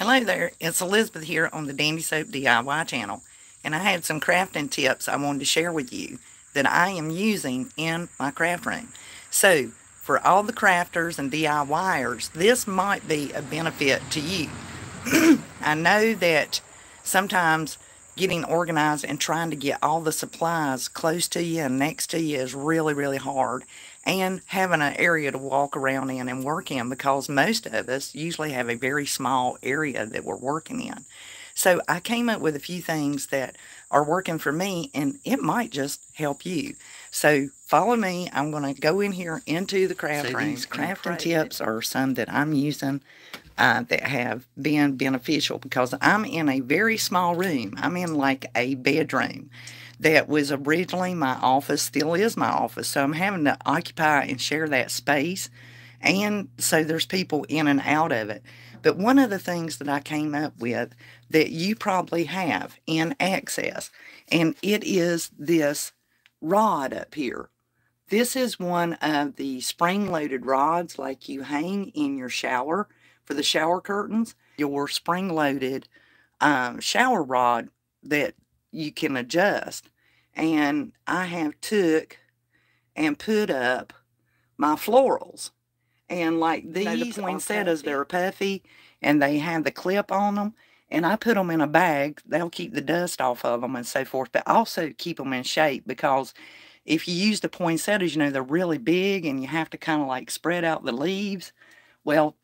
Hello there, it's Elizabeth here on the Dandy Soap DIY channel, and I had some crafting tips I wanted to share with you that I am using in my craft room. So, for all the crafters and DIYers, this might be a benefit to you. I know that sometimes getting organized and trying to get all the supplies close to you and next to you is really, really hard. And having an area to walk around in and work in, because most of us usually have a very small area that we're working in. So I came up with a few things that are working for me, and it might just help you. So follow me. I'm going to go in here into the craft room. Crafting tips are some that I'm using that have been beneficial, because I'm in a very small room. I'm in like a bedroom that was originally my office, still is my office. So I'm having to occupy and share that space. And so there's people in and out of it. But one of the things that I came up with that you probably have in access, and it is this rod up here. This is one of the spring-loaded rods like you hang in your shower for the shower curtains. Your spring-loaded shower rod that you can adjust, and I have took and put up my florals, and like these, the poinsettias, they're puffy and they have the clip on them, and I put them in a bag. They'll keep the dust off of them and so forth, but also keep them in shape, because if you use the poinsettias, you know, they're really big and you have to kind of like spread out the leaves. Well,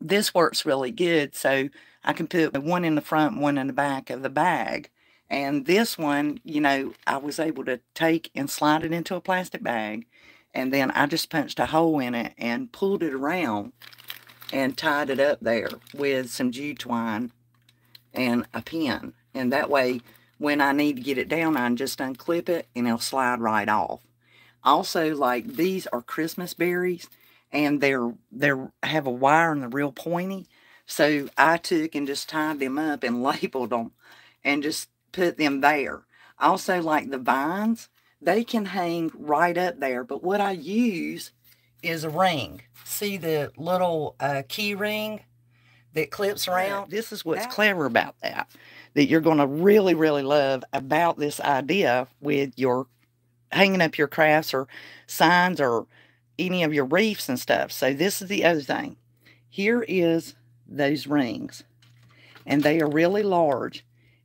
this works really good, so I can put one in the front, one in the back of the bag. And this one, you know, I was able to take and slide it into a plastic bag. And then I just punched a hole in it and pulled it around and tied it up there with some jute twine and a pin. And that way, when I need to get it down, I can just unclip it and it'll slide right off. Also, like, these are Christmas berries, and they're have a wire and they're real pointy. So I took and just tied them up and labeled them and just put them there. Also, like the vines, they can hang right up there, but what I use is a ring. See the little key ring that clips around? This is what's clever about that you're going to really, really love about this idea with your hanging up your crafts or signs or any of your wreaths and stuff. So this is the other thing. Here is those rings, and they are really large.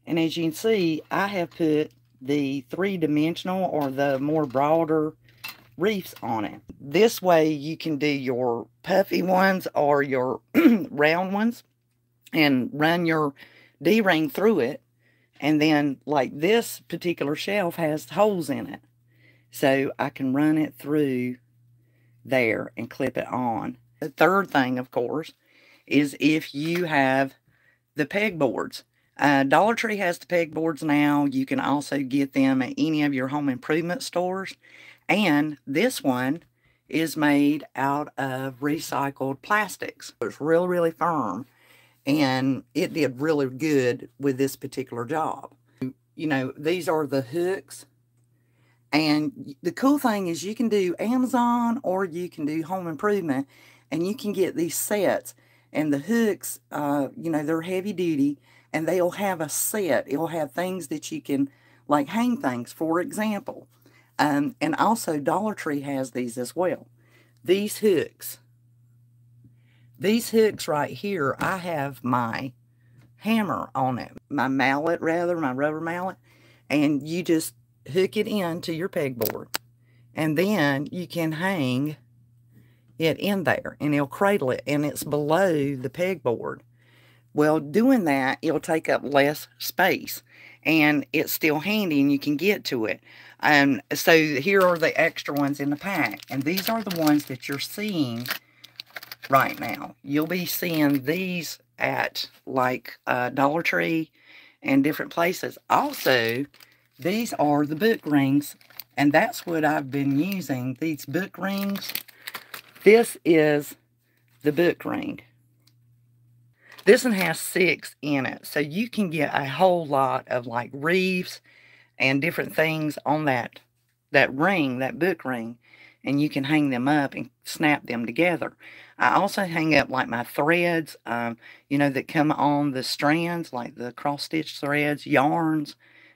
And as you can see, I have put the three-dimensional or the more broader wreaths on it. This way you can do your puffy ones or your round ones and run your D-ring through it. And then, like, this particular shelf has holes in it. So I can run it through there and clip it on. The third thing, of course, is if you have the pegboards. Dollar Tree has the pegboards now. You can also get them at any of your home improvement stores. And this one is made out of recycled plastics. It's really, really firm. And it did really good with this particular job. You know, these are the hooks. And the cool thing is you can do Amazon or you can do home improvement. And you can get these sets. And the hooks, you know, they're heavy duty. And they'll have a set. It'll have things that you can, like, hang things, for example. And also, Dollar Tree has these as well. These hooks. These hooks right here, I have my hammer on it. My mallet, rather, my rubber mallet. And you just hook it into your pegboard. And then you can hang it in there. And it'll cradle it. And it's below the pegboard. Well, doing that, it'll take up less space, and it's still handy, and you can get to it. So here are the extra ones in the pack, and these are the ones that you're seeing right now. You'll be seeing these at, like, Dollar Tree and different places. Also, these are the book rings, and that's what I've been using, these book rings. This is the book ring. This one has 6 in it, so you can get a whole lot of, like, wreaths and different things on that ring, that book ring. and you can hang them up and snap them together. I also hang up like my threads, you know, that come on the strands, like the cross stitch threads, yarns,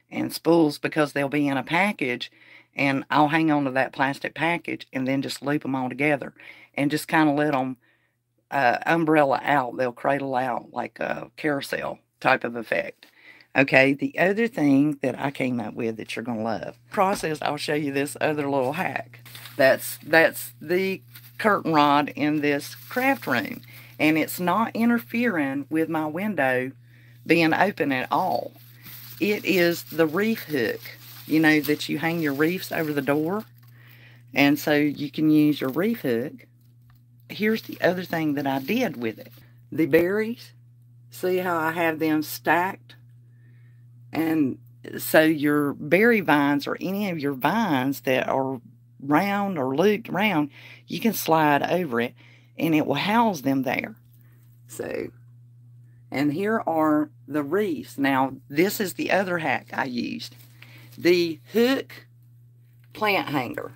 and spools, because they'll be in a package, and I'll hang on to that plastic package and then just loop them all together and just kind of let them umbrella out. They'll cradle out like a carousel type of effect. Okay, the other thing that I came up with that you're going to love. Process, I'll show you this other little hack. That's the curtain rod in this craft room. And it's not interfering with my window being open at all. It is the reef hook, you know, that you hang your reefs over the door. And so you can use your reef hook. Here's the other thing that I did with it. The berries, see how I have them stacked? And so your berry vines or any of your vines that are round or looped around, you can slide over it and it will house them there. So, and here are the reefs. Now, this is the other hack I used. The hook plant hanger.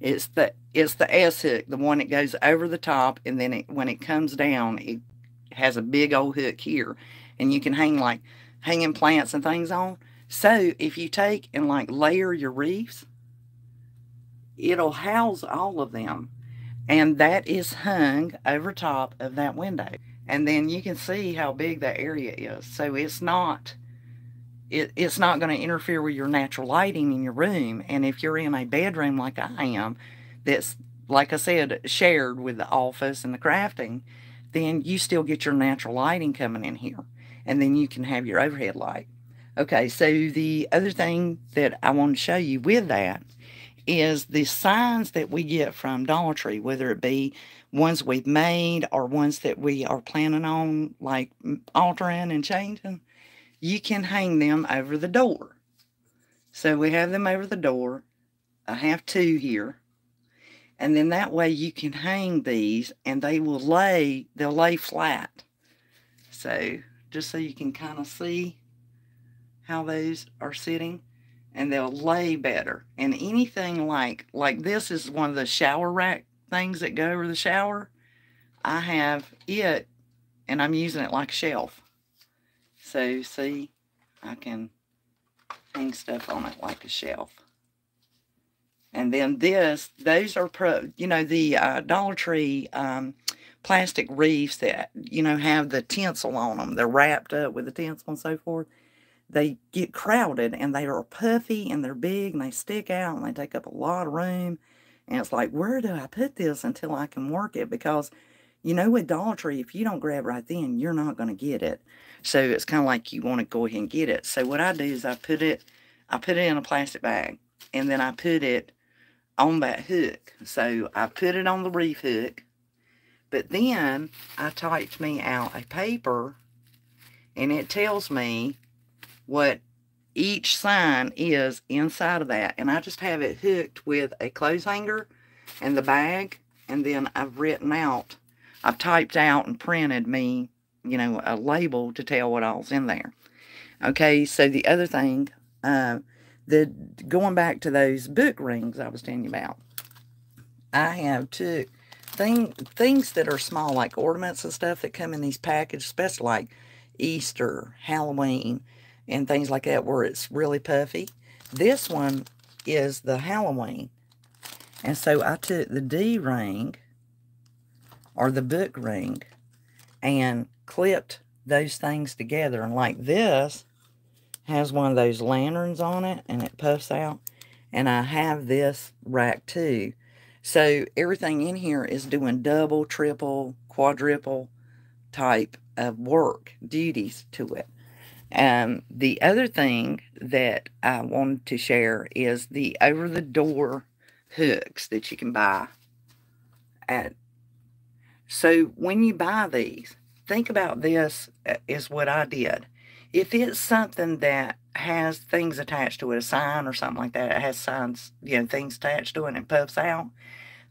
It's the S-hook, the one that goes over the top, and then when it comes down, it has a big old hook here. And you can hang like hanging plants and things on. So if you take and like layer your reefs, it'll house all of them, and that is hung over top of that window, and then you can see how big that area is. So it's not going to interfere with your natural lighting in your room. And if you're in a bedroom like I am, that's, like I said, shared with the office and the crafting, then you still get your natural lighting coming in here. And then you can have your overhead light. Okay, so the other thing that I want to show you with that is the signs that we get from Dollar Tree, whether it be ones we've made or ones that we are planning on like altering and changing. You can hang them over the door. So we have them over the door. I have two here. And then that way you can hang these and they will lay, they'll lay flat. So just so you can kind of see how those are sitting, and they'll lay better. And anything like this is one of the shower rack things that go over the shower. I have it, and I'm using it like a shelf. So see, I can hang stuff on it like a shelf. And then this, those are, you know, the Dollar Tree plastic reefs that, you know, have the tinsel on them. They're wrapped up with the tinsel and so forth. They get crowded, and they are puffy, and they're big, and they stick out, and they take up a lot of room. And it's like, where do I put this until I can work it? Because, you know, with Dollar Tree, if you don't grab right then, you're not going to get it. So it's kind of like you want to go ahead and get it. So what I do is I put it in a plastic bag, and then I put it on that hook. So I put it on the reef hook. But then I typed me out a paper, and it tells me what each sign is inside of that. And I just have it hooked with a clothes hanger and the bag. And then I've written out, I've typed out and printed me, you know, a label to tell what all's in there. Okay, so the other thing, going back to those book rings I was telling you about, I have took things that are small, like ornaments and stuff that come in these packages, especially like Easter, Halloween, and things like that where it's really puffy. This one is the Halloween. And so I took the D ring, or the book ring, and clipped those things together. And like this has one of those lanterns on it, and it puffs out. And I have this rack too. So everything in here is doing double, triple, quadruple type of work, duties to it. The other thing that I wanted to share is the over-the-door hooks that you can buy. So when you buy these, think about this is what I did. If it's something that has things attached to it, a sign or something like that, it has signs, you know, things attached to it and it puffs out,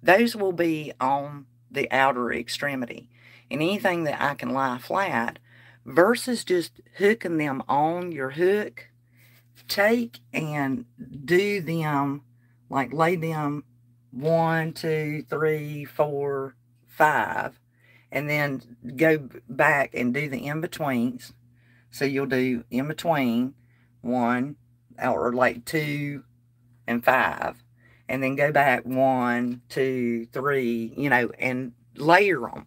those will be on the outer extremity. And anything that I can lie flat, versus just hooking them on your hook, take and do them like lay them 1, 2, 3, 4, 5, and then go back and do the in-betweens. So you'll do in between 1 or like 2 and 5, and then go back 1, 2, 3, you know, and layer them.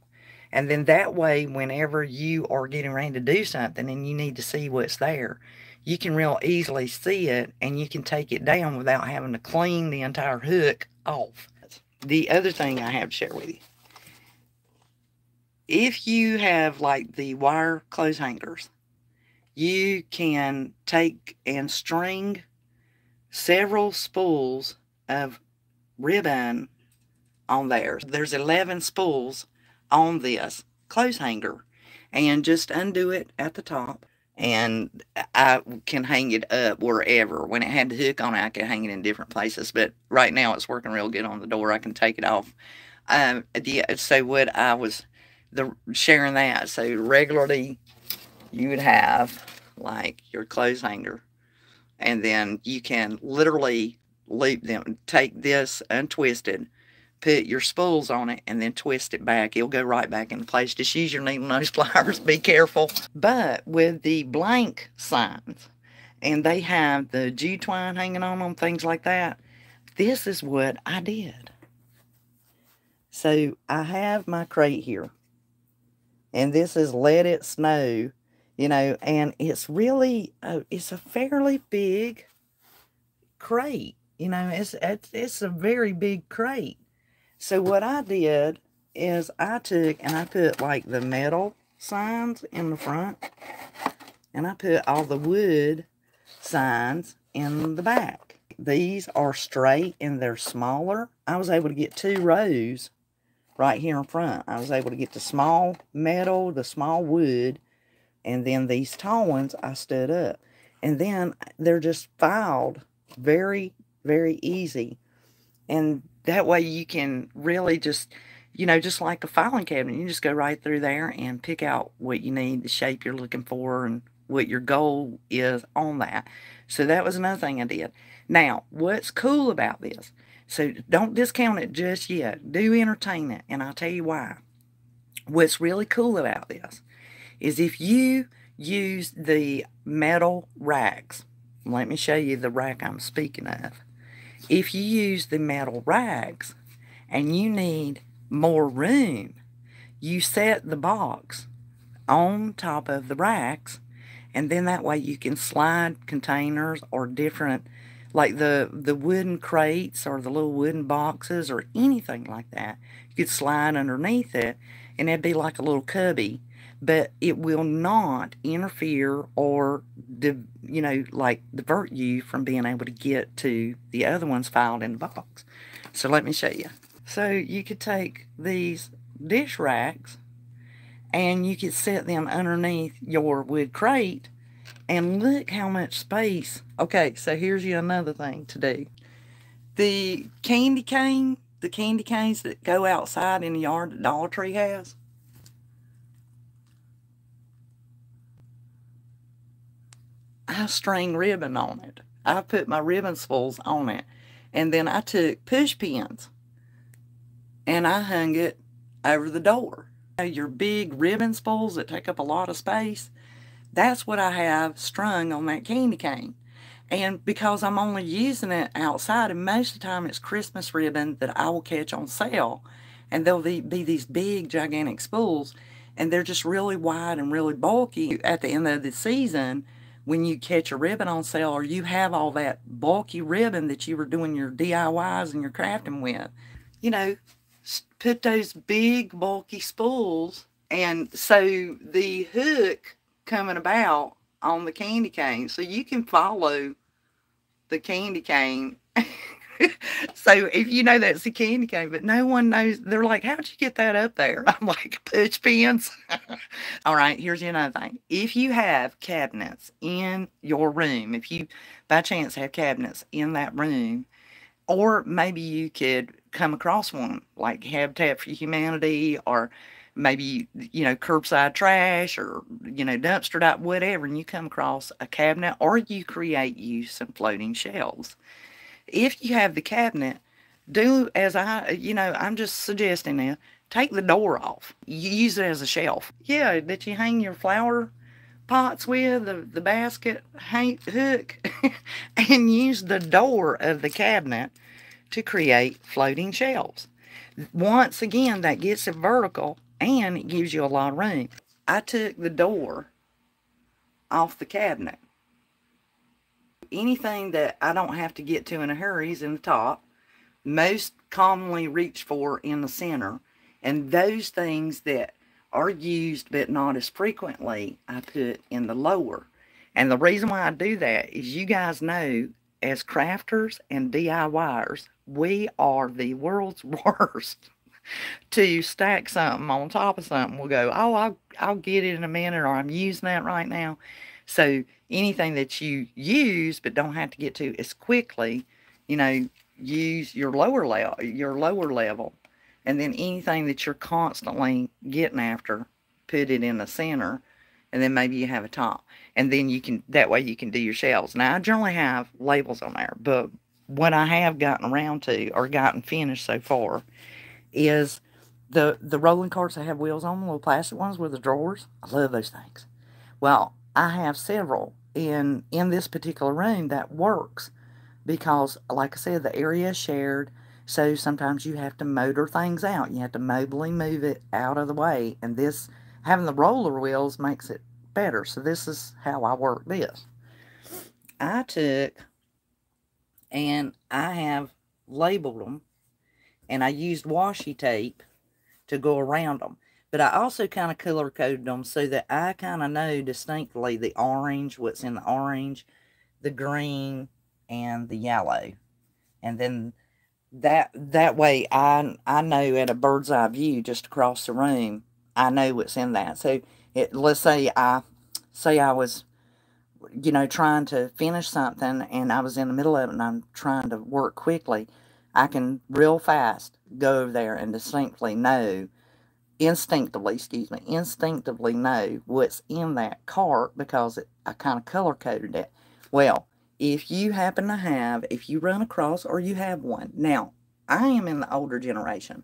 And then that way, whenever you are getting ready to do something and you need to see what's there, you can real easily see it, and you can take it down without having to clean the entire hook off. The other thing I have to share with you, if you have like the wire clothes hangers, you can take and string several spools of ribbon on there. There's 11 spools on this clothes hanger, and just undo it at the top, and I can hang it up wherever. When it had the hook on it, I could hang it in different places, but right now it's working real good on the door. I can take it off. So what I was sharing that, so regularly you would have like your clothes hanger, and then you can literally loop them, take this untwisted, put your spools on it, and then twist it back. It'll go right back into place. Just use your needle nose pliers. Be careful. But with the blank signs, and they have the Jew twine hanging on them, things like that, this is what I did. So I have my crate here, and this is Let It Snow, you know, and it's really, it's a fairly big crate. You know, it's a very big crate. So what I did is I took and I put like the metal signs in the front, and I put all the wood signs in the back. These are straight and they're smaller. I was able to get 2 rows right here in front. I was able to get the small metal, the small wood, and then these tall ones I stood up. And then they're just filed very, very easy. And that way you can really just, you know, just like a filing cabinet, you just go right through there and pick out what you need, the shape you're looking for, and what your goal is on that. So that was another thing I did. Now, what's cool about this, so don't discount it just yet. Do entertain it, and I'll tell you why. What's really cool about this is if you use the metal racks, let me show you the rack I'm speaking of. If you use the metal rags and you need more room, you set the box on top of the racks, and then that way you can slide containers or different, like the wooden crates or the little wooden boxes or anything like that. You could slide underneath it, and it'd be like a little cubby, but it will not interfere or, you know, like divert you from being able to get to the other ones filed in the box. So let me show you. So you could take these dish racks and you could set them underneath your wood crate, and look how much space. Okay, so here's you another thing to do. The candy canes that go outside in the yard that Dollar Tree has, I string ribbon on it. I put my ribbon spools on it, and then I took push pins and I hung it over the door. Your big ribbon spools that take up a lot of space, that's what I have strung on that candy cane. And because I'm only using it outside, and most of the time it's Christmas ribbon that I will catch on sale, and there'll be these big gigantic spools, and they're just really wide and really bulky. At the end of the season, when you catch a ribbon on sale, or you have all that bulky ribbon that you were doing your DIYs and your crafting with, you know, put those big bulky spools. And so the hook coming about on the candy cane, so you can follow the candy cane. So if you know that's a candy cane, but no one knows, they're like, how'd you get that up there? I'm like, push pins. All right, here's another thing. If you have cabinets in your room, if you by chance have cabinets in that room, or maybe you could come across one like Habitat for Humanity, or maybe, you know, curbside trash, or, you know, dumpster dive, whatever, and you come across a cabinet, or you create some floating shelves. if you have the cabinet, do as I, you know, I'm just suggesting now, take the door off. You use it as a shelf. Yeah, that you hang your flower pots with, the basket hook, and use the door of the cabinet to create floating shelves. Once again, that gets it vertical and it gives you a lot of room. I took the door off the cabinet. Anything that I don't have to get to in a hurry is in the top, most commonly reached for in the center, and those things that are used but not as frequently I put in the lower. And the reason why I do that is you guys know, as crafters and DIYers, we are the world's worst to stack something on top of something. We'll go, oh, I'll get it in a minute, or I'm using that right now. So anything that you use but don't have to get to as quickly, you know, use your lower level. And then anything that you're constantly getting after, put it in the center. And then maybe you have a top. And then you can, that way you can do your shelves. Now, I generally have labels on there. But what I have gotten around to, or gotten finished so far, is the rolling carts that have wheels on them, little plastic ones with the drawers. I love those things. Well, I have several in this particular room that works. Because, like I said, the area is shared. So sometimes you have to motor things out. You have to mobily move it out of the way. And this, having the roller wheels, makes it better. So this is how I work this. I took, and I have labeled them. And I used washi tape to go around them. But I also kind of color coded them so that I kind of know distinctly the orange, what's in the orange, the green, and the yellow. And then that way I know at a bird's eye view just across the room, I know what's in that. So let's say I was, you know, trying to finish something, and I was in the middle of it and I'm trying to work quickly, I can real fast go over there and instinctively know what's in that cart, because I kind of color coded it. Well, if you run across, or you have one. Now, I am in the older generation.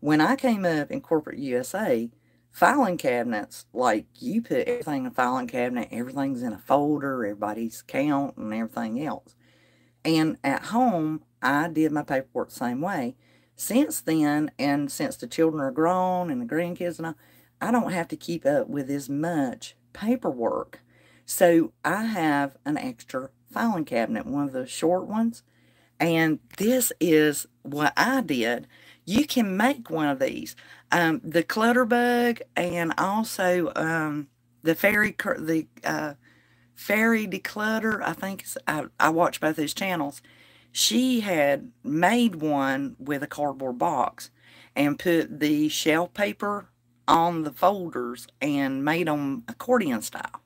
When I came up in corporate USA, filing cabinets, like, you put everything in a filing cabinet, everything's in a folder, everybody's count and everything else. And at home, I did my paperwork the same way. Since then, and since the children are grown and the grandkids and all, I don't have to keep up with as much paperwork. So I have an extra filing cabinet, one of the short ones, and this is what I did. You can make one of these, the Clutterbug, and also the Fairy Declutter. I think I watch both those channels. She had made one with a cardboard box and put the shelf paper on the folders and made them accordion style,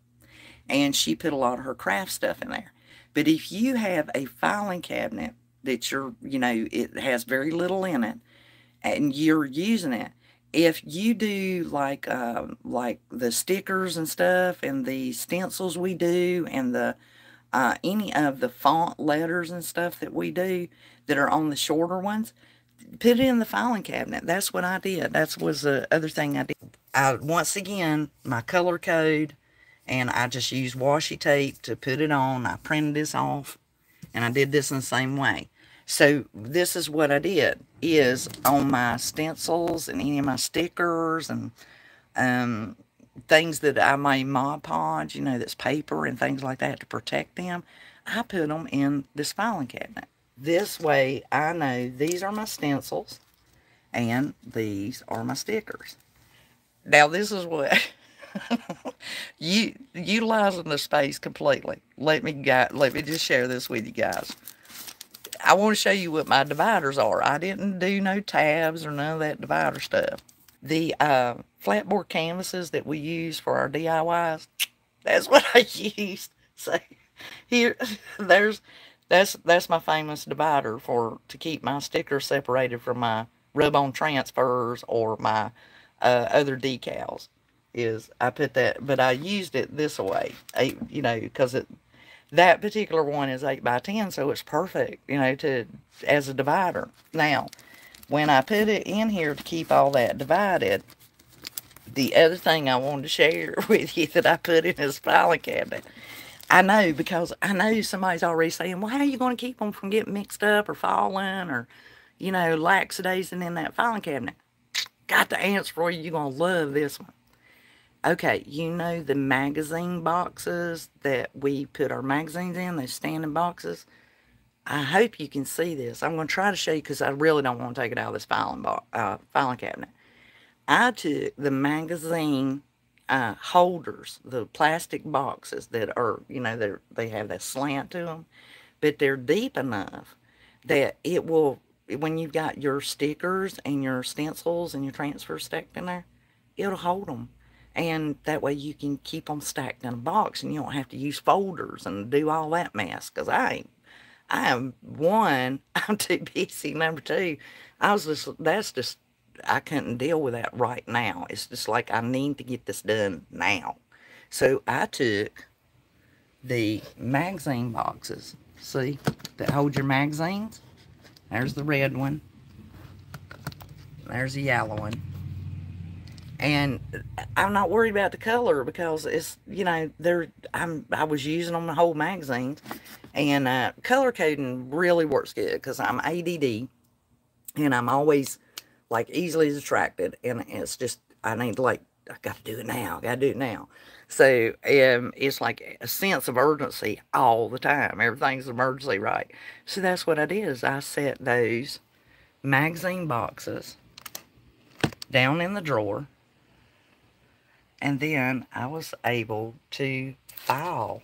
and she put a lot of her craft stuff in there. But if you have a filing cabinet that you're, you know, it has very little in it, and you're using it, if you do like the stickers and stuff, and the stencils we do, and the any of the font letters and stuff that we do that are on the shorter ones, put it in the filing cabinet. That's what I did. That was the other thing I did. Once again, my color code. And I just used washi tape to put it on. I printed this off. And I did this in the same way. So this is what I did. Is on my stencils and any of my stickers and things that I made, Mod Podge, you know, that's paper and things like that to protect them, I put them in this filing cabinet. This way I know these are my stencils and these are my stickers. Now this is what... you utilizing the space completely. Let me just share this with you guys. I want to show you what my dividers are. I didn't do no tabs or none of that divider stuff. The flatboard canvases that we use for our DIYs, that's what I used. So here, that's my famous divider to keep my stickers separated from my rub-on transfers or my other decals. Is I put that, but I used it this way, you know, because that particular one is 8 by 10, so it's perfect, you know, to as a divider. Now, when I put it in here to keep all that divided, the other thing I wanted to share with you that I put in this filing cabinet, I know, because I know somebody's already saying, well, how are you going to keep them from getting mixed up or falling or, you know, lackadaising in that filing cabinet? Got the answer for you. You're going to love this one. Okay, you know the magazine boxes that we put our magazines in, those standing boxes? I hope you can see this. I'm going to try to show you because I really don't want to take it out of this filing cabinet. I took the magazine holders, the plastic boxes that are, you know, they have that slant to them, but they're deep enough that it will, when you've got your stickers and your stencils and your transfer stacked in there, it'll hold them. And that way you can keep them stacked in a box and you don't have to use folders and do all that mess. Because I am one, I'm too busy. Number two, I couldn't deal with that right now. It's just like I need to get this done now. So I took the magazine boxes, see, that hold your magazines. There's the red one. There's the yellow one. And I'm not worried about the color because it's, you know, I was using them the whole magazines. And color coding really works good because I'm ADD. And I'm always, like, easily distracted. And it's just, I need to, like, I got to do it now. I got to do it now. So, it's like a sense of urgency all the time. Everything's an emergency, right? So that's what I did is I set those magazine boxes down in the drawer. And then I was able to file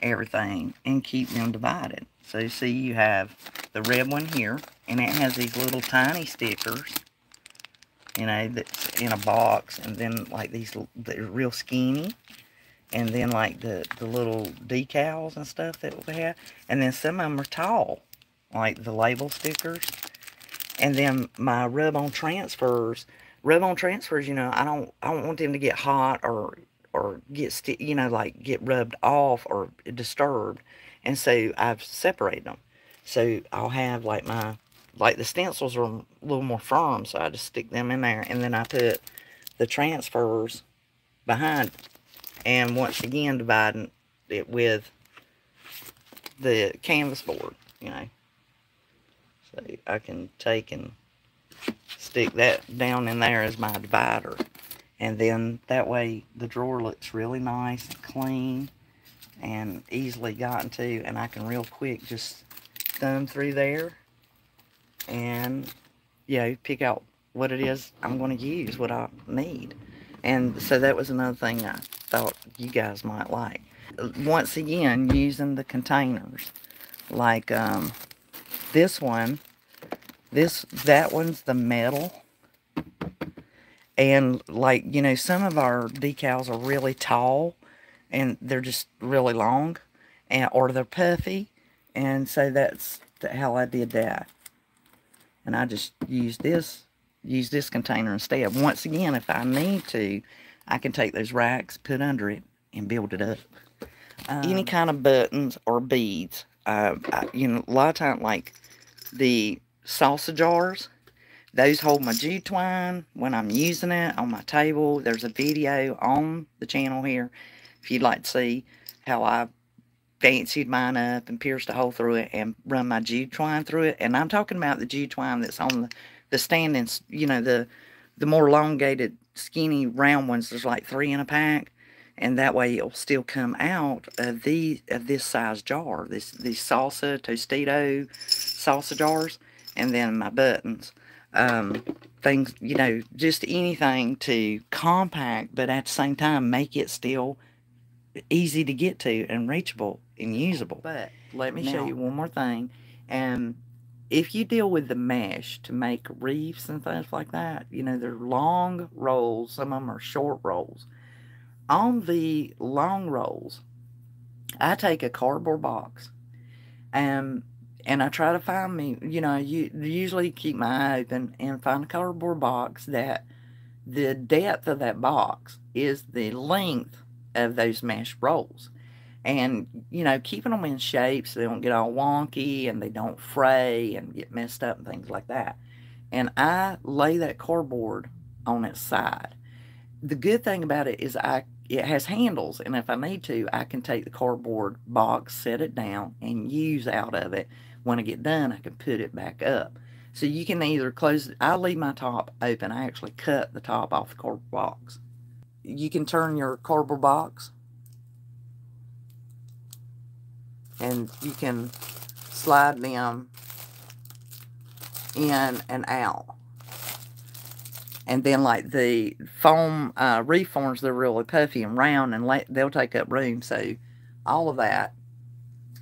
everything and keep them divided. So see, you have the red one here, and it has these little tiny stickers, you know, that's in a box, and then like these, they're real skinny, and then like the little decals and stuff that we have, and then some of them are tall, like the label stickers, and then my rub-on transfers. Rub-on transfers, you know, I don't want them to get hot or get, you know, like get rubbed off or disturbed. And so I've separated them. So I'll have like the stencils are a little more firm. So I just stick them in there. And then I put the transfers behind. And once again, dividing it with the canvas board, you know. So I can take and stick that down in there as my divider, and then that way the drawer looks really nice and clean and easily gotten to, and I can real quick just thumb through there and, you know, pick out what it is I'm going to use, what I need. And so that was another thing I thought you guys might like. Once again, using the containers, like this one. That one's the metal, and like, you know, some of our decals are really tall, and they're just really long, and or they're puffy, and so that's how I did that. And I just use this container instead. Once again, if I need to, I can take those racks, put under it, and build it up. Any kind of buttons or beads, you know, a lot of time like the salsa jars, those hold my jute twine when I'm using it on my table. There's a video on the channel here if you'd like to see how I fancied mine up and pierced a hole through it and run my jute twine through it. And I'm talking about the jute twine that's on the standing, you know, the more elongated skinny round ones. There's like 3 in a pack, and that way it'll still come out of this size jar, these salsa Tostito salsa jars. And then my buttons, things, you know, just anything to compact, but at the same time, make it still easy to get to and reachable and usable. But let me show you one more thing. And if you deal with the mesh to make reefs and things like that, you know, they're long rolls. Some of them are short rolls. On the long rolls, I take a cardboard box and I try to find me, you know, you usually keep my eye open and find a cardboard box that the depth of that box is the length of those mesh rolls. and, you know, keeping them in shape so they don't get all wonky and they don't fray and get messed up and things like that. And I lay that cardboard on its side. The good thing about it is it has handles, and if I need to, I can take the cardboard box, set it down, and use out of it. When I get done, I can put it back up. So you can either close it. I leave my top open. I actually cut the top off the cardboard box. You can turn your cardboard box, and you can slide them in and out. And then, like, the foam reforms, they're really puffy and round, and they'll take up room. So all of that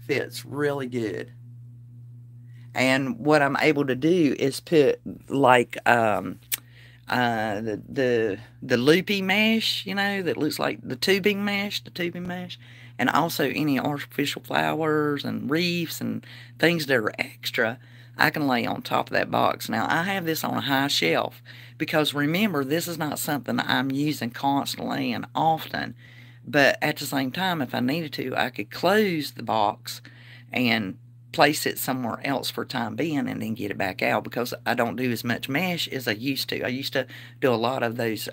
fits really good. And what I'm able to do is put, like, the loopy mesh, you know, that looks like the tubing mesh, and also any artificial flowers and reefs and things that are extra, I can lay on top of that box. Now, I have this on a high shelf because, remember, this is not something I'm using constantly and often. But at the same time, if I needed to, I could close the box and place it somewhere else for time being and then get it back out, because I don't do as much mesh as I used to. I used to do a lot of those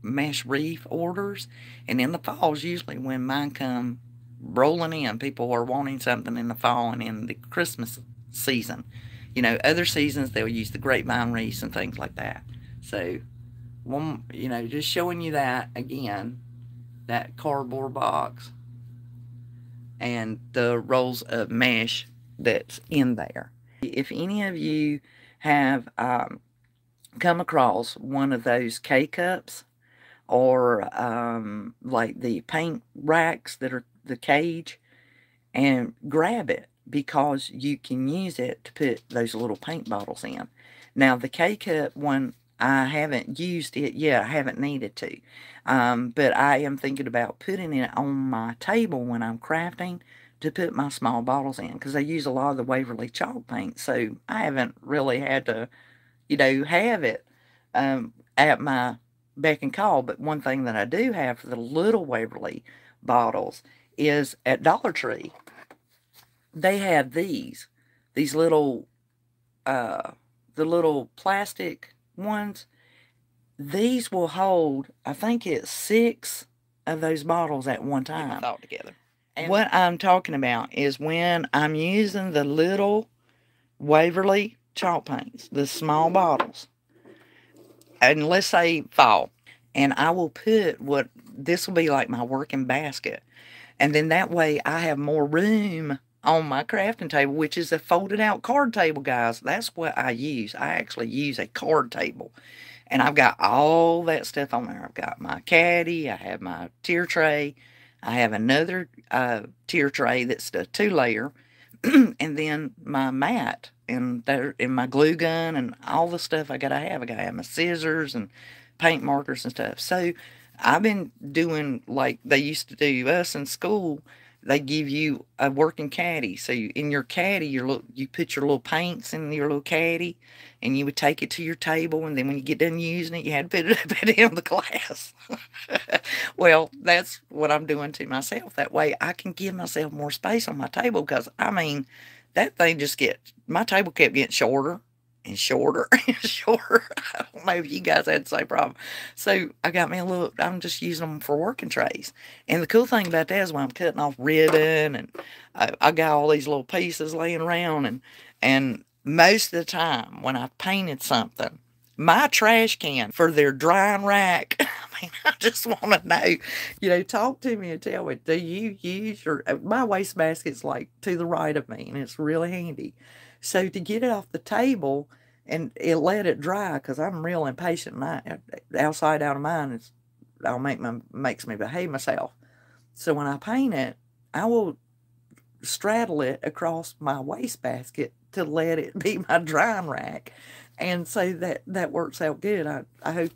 mesh reef orders. And in the falls, usually when mine come rolling in, people are wanting something in the fall and in the Christmas season. You know, other seasons they'll use the grapevine wreaths and things like that. So, you know, just showing you that again, that cardboard box and the rolls of mesh that's in there. If any of you have come across one of those K-cups or like the paint racks that are the cage, and grab it, because you can use it to put those little paint bottles in. Now, the K-cup one, I haven't used it yet. I haven't needed to. But I am thinking about putting it on my table when I'm crafting to put my small bottles in, because I use a lot of the Waverly chalk paint. So I haven't really had to, you know, have it at my beck and call. But one thing that I do have for the little Waverly bottles is at Dollar Tree, they have these little, the little plastic ones. These will hold, I think it's 6 of those bottles at one time. All together. And what I'm talking about is when I'm using the little Waverly chalk paints, the small bottles, and let's say fall, and I will put this will be like my working basket. And then that way I have more room on my crafting table, which is a folded out card table, guys. That's what I use. I actually use a card table, and I've got all that stuff on there. I've got my caddy, I have my tier tray, I have another tier tray that's a 2-layer, and then my mat and my glue gun and all the stuff I gotta have. I gotta have my scissors and paint markers and stuff. So I've been doing like they used to do us in school. They give you a working caddy. So in your caddy, you put your little paints in your little caddy, and you would take it to your table, and then when you get done using it, you had to put it up at the end of the class. Well, that's what I'm doing to myself. That way I can give myself more space on my table, because, I mean, that thing just my table kept getting shorter and shorter and shorter. I don't know if you guys had the same problem. So I got me a little, I'm just using them for working trays. And the cool thing about that is when I'm cutting off ribbon, and I got all these little pieces laying around, and most of the time when I've painted something, my trash can for their drying rack, I mean, I just want to know, you know, talk to me and tell me, do you use my wastebasket's like to the right of me, and it's really handy. So to get it off the table and let it dry, because I'm real impatient. Outside out of mine is, makes me behave myself. So when I paint it, I will straddle it across my wastebasket to let it be my drying rack. And so that works out good. I hope,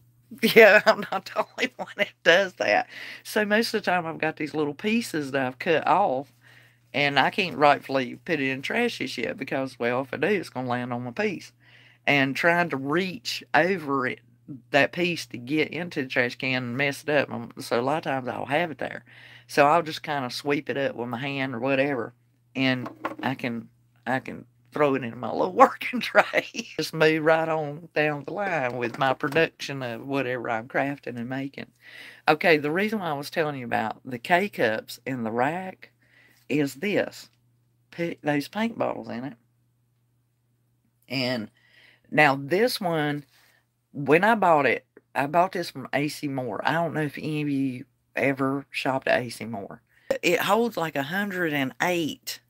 yeah, I'm not the only one that does that. So most of the time I've got these little pieces that I've cut off, and I can't rightfully put it in trash just yet because, well, if I do, it's going to land on my piece. And trying to reach over it, that piece to get into the trash can and mess it up. So a lot of times I'll have it there. So I'll just kind of sweep it up with my hand or whatever, and I can throw it in my little working tray. Just move right on down the line with my production of whatever I'm crafting and making. Okay, the reason why I was telling you about the K-cups in the rack is this. Put those paint bottles in it. And now this one, when I bought this from AC Moore. I don't know if any of you ever shopped at AC Moore. It holds like 108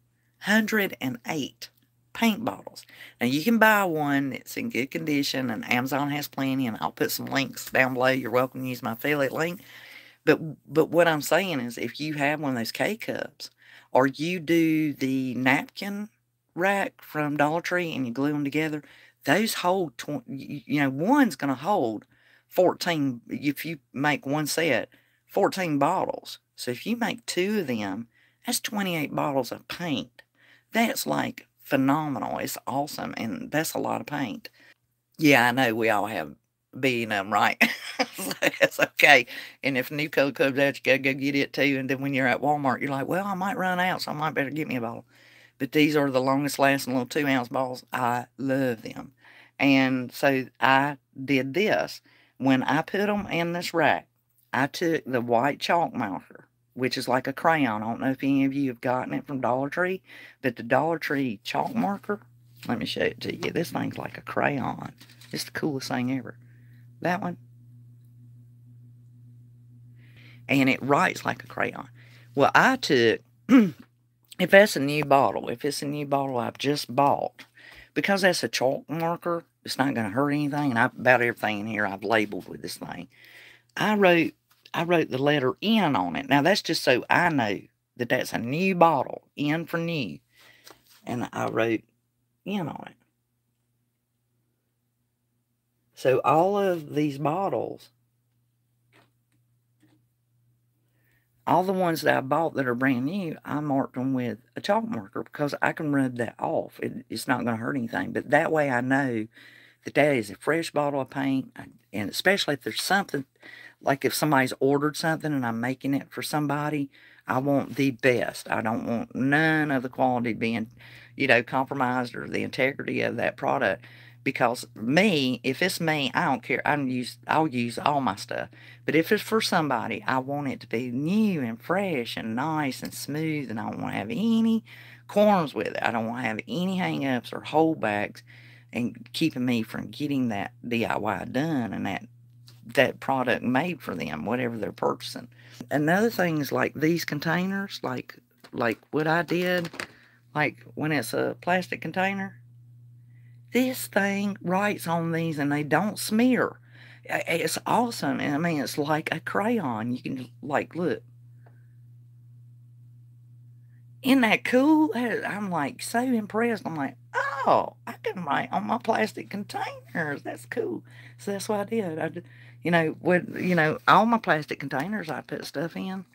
paint bottles. Now you can buy one that's in good condition, and Amazon has plenty, and I'll put some links down below. You're welcome to use my affiliate link. But what I'm saying is, if you have one of those K-cups, or you do the napkin rack from Dollar Tree and you glue them together, those hold, you know, one's going to hold 14, if you make one set, 14 bottles. So if you make two of them, that's 28 bottles of paint. That's like phenomenal. It's awesome, and that's a lot of paint. Yeah, I know we all have being them, right? So that's okay. And if a new color comes out, you gotta go get it too. And then when you're at Walmart, you're like, well, I might run out, so I might better get me a bottle. But these are the longest lasting little 2-ounce bottles. I love them. And so I did this. When I put them in this rack, I took the white chalk marker, which is like a crayon. I don't know if any of you have gotten it from Dollar Tree, but the Dollar Tree chalk marker, let me show it to you. This thing's like a crayon. It's the coolest thing ever. That one. And it writes like a crayon. Well, I took, if that's a new bottle, if it's a new bottle I've just bought, because that's a chalk marker, it's not going to hurt anything. And I've, about everything in here I've labeled with this thing. I wrote the letter N on it. Now, that's just so I know that that's a new bottle. N for new. And I wrote N on it. So all of these bottles, all the ones that I bought that are brand new, I marked them with a chalk marker because I can rub that off. It's not going to hurt anything. But that way I know that that is a fresh bottle of paint. And especially if there's something, like if somebody's ordered something and I'm making it for somebody, I want the best. I don't want none of the quality being, you know, compromised or the integrity of that product. Because me, if it's me, I don't care. I'll use all my stuff. But if it's for somebody, I want it to be new and fresh and nice and smooth. And I don't want to have any qualms with it. I don't want to have any hang-ups or holdbacks and keeping me from getting that DIY done and that product made for them, whatever they're purchasing. Another thing is like these containers, like what I did, like when it's a plastic container. This thing writes on these and they don't smear. It's awesome. I mean, it's like a crayon. You can, like, look. Isn't that cool? I'm, like, so impressed. I'm like, oh, I can write on my plastic containers. That's cool. So that's what I did. You know, all my plastic containers I put stuff in.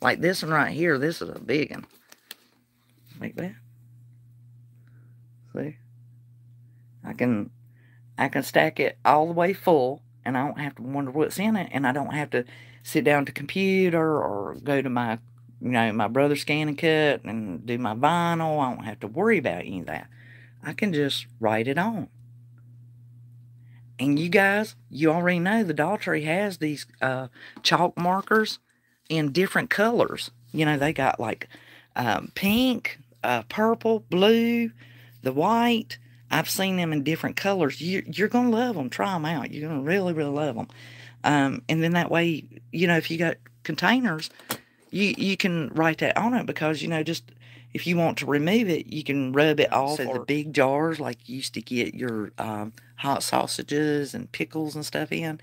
Like this one right here. This is a big one. Like that. See? I can stack it all the way full, and I don't have to wonder what's in it, and I don't have to sit down to computer or go to my, you know, my brother's scan and cut and do my vinyl. I don't have to worry about any of that. I can just write it on. And you guys, you already know the Dollar Tree has these chalk markers in different colors. You know, they got like pink, purple, blue, the white. I've seen them in different colors. You're going to love them. Try them out. You're going to really, really love them. And then that way, you know, if you got containers, you can write that on it because, you know, just if you want to remove it, you can rub it off. So the big jars, like you used to get your hot sausages and pickles and stuff in,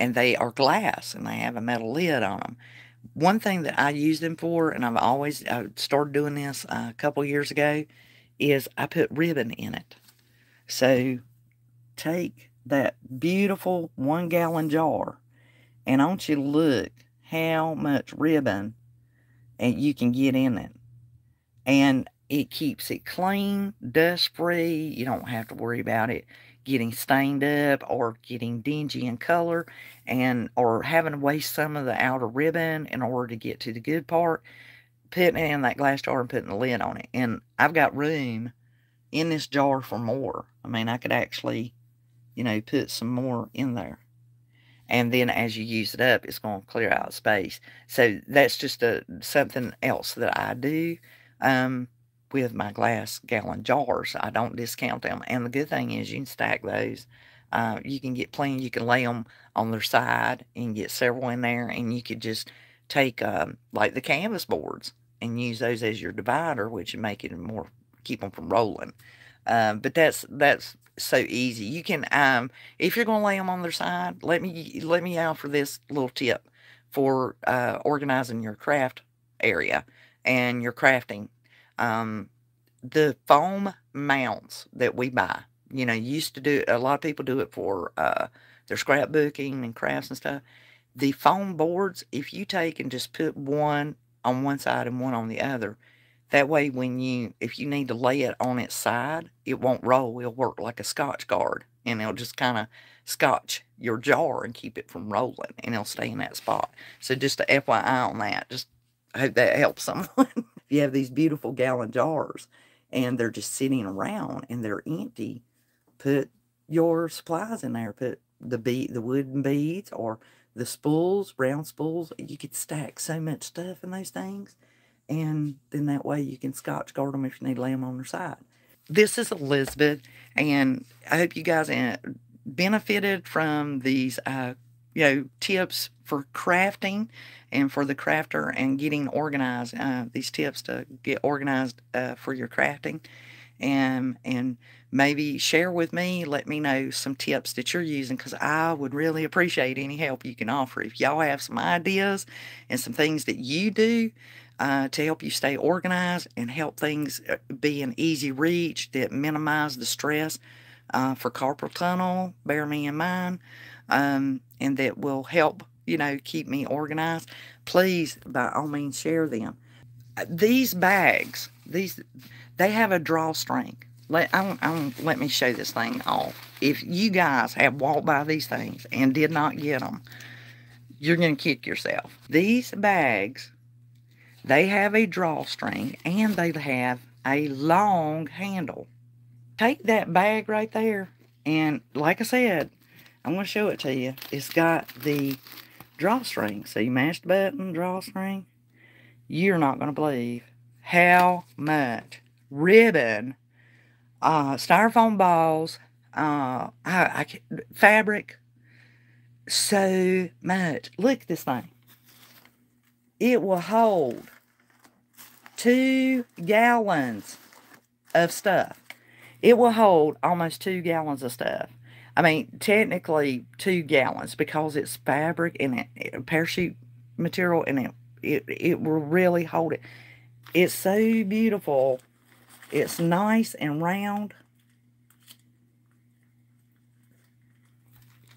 and they are glass and they have a metal lid on them. One thing that I use them for, and I started doing this a couple years ago, is I put ribbon in it. So take that beautiful 1-gallon jar, and I want you to look how much ribbon and you can get in it. And it keeps it clean, dust free. You don't have to worry about it getting stained up or getting dingy in color, and or having to waste some of the outer ribbon in order to get to the good part, putting it in that glass jar and putting the lid on it. And I've got room in this jar for more. I mean, I could actually, you know, put some more in there. And then as you use it up, it's going to clear out space. So that's just something else that I do with my glass gallon jars. I don't discount them. And the good thing is you can stack those. You can get plenty. You can lay them on their side and get several in there. And you could just take like the canvas boards and use those as your divider, which would make it more, keep them from rolling. But that's so easy. You can, if you're going to lay them on their side, let me offer this little tip for organizing your craft area and your crafting. The foam mounts that we buy, you know, used to do, a lot of people do it for their scrapbooking and crafts and stuff. The foam boards, if you take and just put one on one side and one on the other, that way, when you, if you need to lay it on its side, it won't roll. It'll work like a Scotch guard, and it'll just kind of scotch your jar and keep it from rolling, and it'll stay in that spot. So just a FYI on that. Just, I hope that helps someone. If you have these beautiful gallon jars, and they're just sitting around, and they're empty, put your supplies in there. Put the wooden beads or the spools, round spools. You could stack so much stuff in those things. And then that way you can Scotch guard them if you need to lay them on their side. This is Elizabeth, and I hope you guys benefited from these, you know, tips for crafting and for the crafter and getting organized. These tips to get organized for your crafting, and maybe share with me. Let me know some tips that you're using, because I would really appreciate any help you can offer. If y'all have some ideas and some things that you do to help you stay organized and help things be an easy reach that minimize the stress for carpal tunnel, bear me in mind, and that will help, you know, keep me organized, please, by all means, share them. These bags, they have a drawstring. Let me show this thing off. If you guys have walked by these things and did not get them, you're going to kick yourself. These bags, they have a drawstring, and they have a long handle. Take that bag right there, and like I said, I'm going to show it to you. It's got the drawstring. See, mash button, drawstring. You're not going to believe how much ribbon, styrofoam balls, fabric, so much. Look at this thing. It will hold 2 gallons of stuff. It will hold almost 2 gallons of stuff. I mean, technically 2 gallons, because it's fabric and it parachute material, and it will really hold it. It's so beautiful. It's nice and round.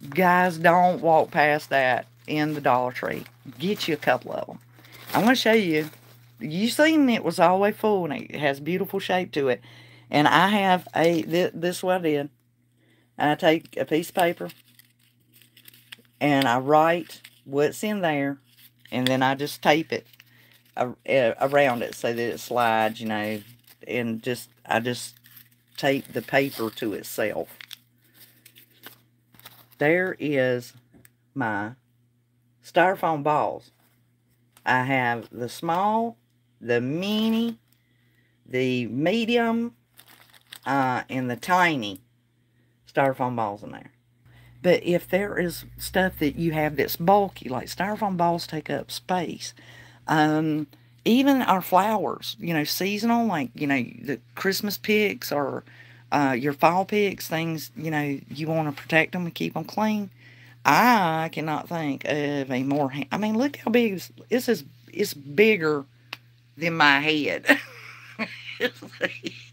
Guys, don't walk past that in the Dollar Tree. Get you a couple of them. I'm going to show you. You seen it was always full, and it has beautiful shape to it. And I have a, this is what I did. I take a piece of paper, and I write what's in there, and then I just tape it around it so that it slides, you know, and just, I just tape the paper to itself. There is my styrofoam balls. I have the small, the mini, the medium, and the tiny styrofoam balls in there. But if there is stuff that you have that's bulky, like styrofoam balls take up space, even our flowers, you know, seasonal, like, you know, the Christmas picks or your fall picks, things, you know, you want to protect them and keep them clean. I cannot think of a more, I mean, look how big, this is, it's bigger than my head. It's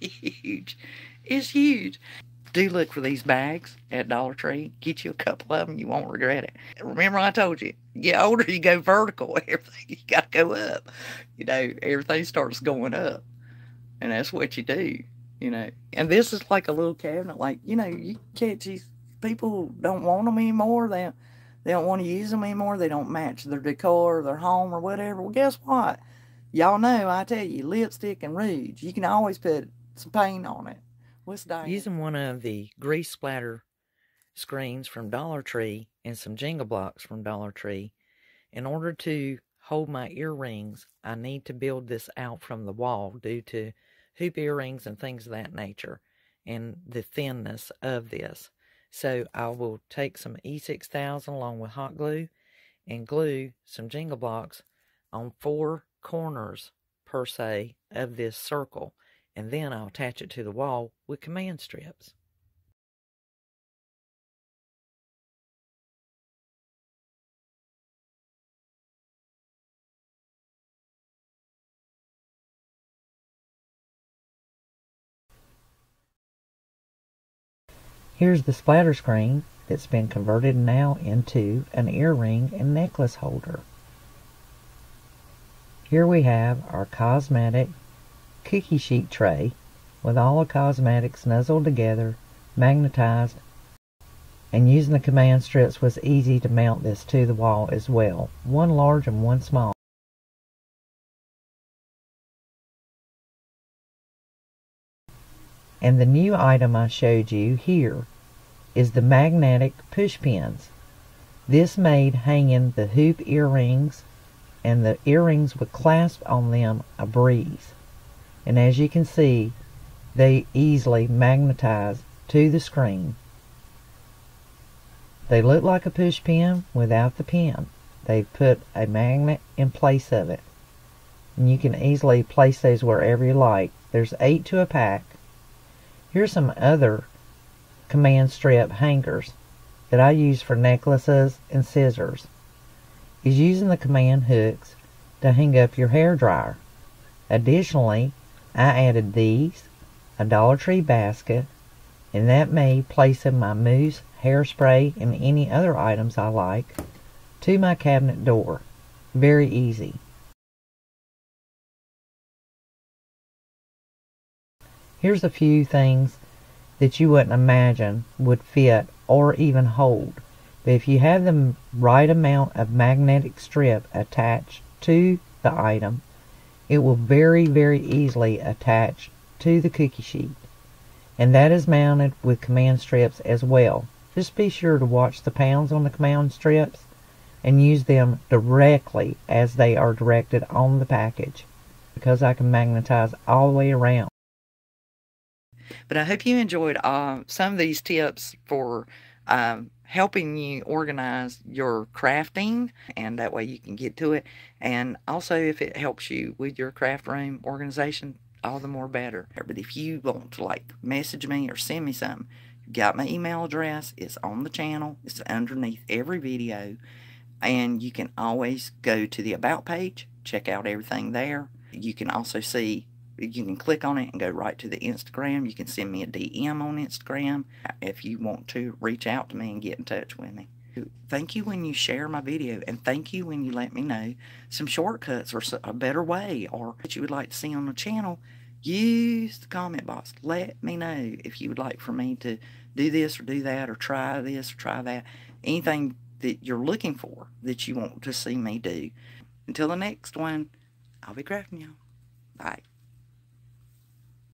huge. It's huge. Do look for these bags at Dollar Tree. Get you a couple of them. You won't regret it. Remember I told you, you get older, you go vertical. Everything, you got to go up. You know, everything starts going up. And that's what you do. you know. And this is like a little cabinet, like, you know, you catch these people don't want them anymore. They don't want to use them anymore. They don't match their decor, their home, or whatever. Well, guess what? Y'all know, I tell you, lipstick and rouge, you can always put some paint on it. What's that? Using one of the grease splatter screens from Dollar Tree and some Jenga blocks from Dollar Tree, in order to hold my earrings, I need to build this out from the wall due to hoop earrings and things of that nature and the thinness of this. So I will take some E6000 along with hot glue and glue some Jenga blocks on 4 corners per se of this circle, and then I'll attach it to the wall with command strips. Here's the splatter screen that's been converted now into an earring and necklace holder. Here we have our cosmetic cookie sheet tray with all the cosmetics nuzzled together, magnetized, and using the command strips was easy to mount this to the wall as well, one large and one small. And the new item I showed you here is the magnetic push pins. This made hanging the hoop earrings and the earrings with clasp on them a breeze. And as you can see, they easily magnetize to the screen. They look like a push pin without the pin. They've put a magnet in place of it. And you can easily place those wherever you like. There's 8 to a pack. Here's some other command strip hangers that I use for necklaces and scissors. Is using the command hooks to hang up your hair dryer. Additionally, I added these, a Dollar Tree basket, and that made placing my mousse, hairspray, and any other items I like to my cabinet door very easy. Here's a few things that you wouldn't imagine would fit or even hold. But if you have the right amount of magnetic strip attached to the item, it will very, very easily attach to the cookie sheet. And that is mounted with command strips as well. Just be sure to watch the pounds on the command strips and use them directly as they are directed on the package, because I can magnetize all the way around. But I hope you enjoyed some of these tips for helping you organize your crafting, and that way you can get to it. And also, if it helps you with your craft room organization, all the more better. But if you want to like message me or send me something, you got my email address. It's on the channel. It's underneath every video. And you can always go to the About page, check out everything there. You can also see, you can click on it and go right to the Instagram. You can send me a DM on Instagram if you want to reach out to me and get in touch with me. Thank you when you share my video, and thank you when you let me know some shortcuts or a better way or what you would like to see on the channel. Use the comment box. Let me know if you would like for me to do this or do that or try this or try that. Anything that you're looking for that you want to see me do. Until the next one, I'll be crafting y'all. Bye.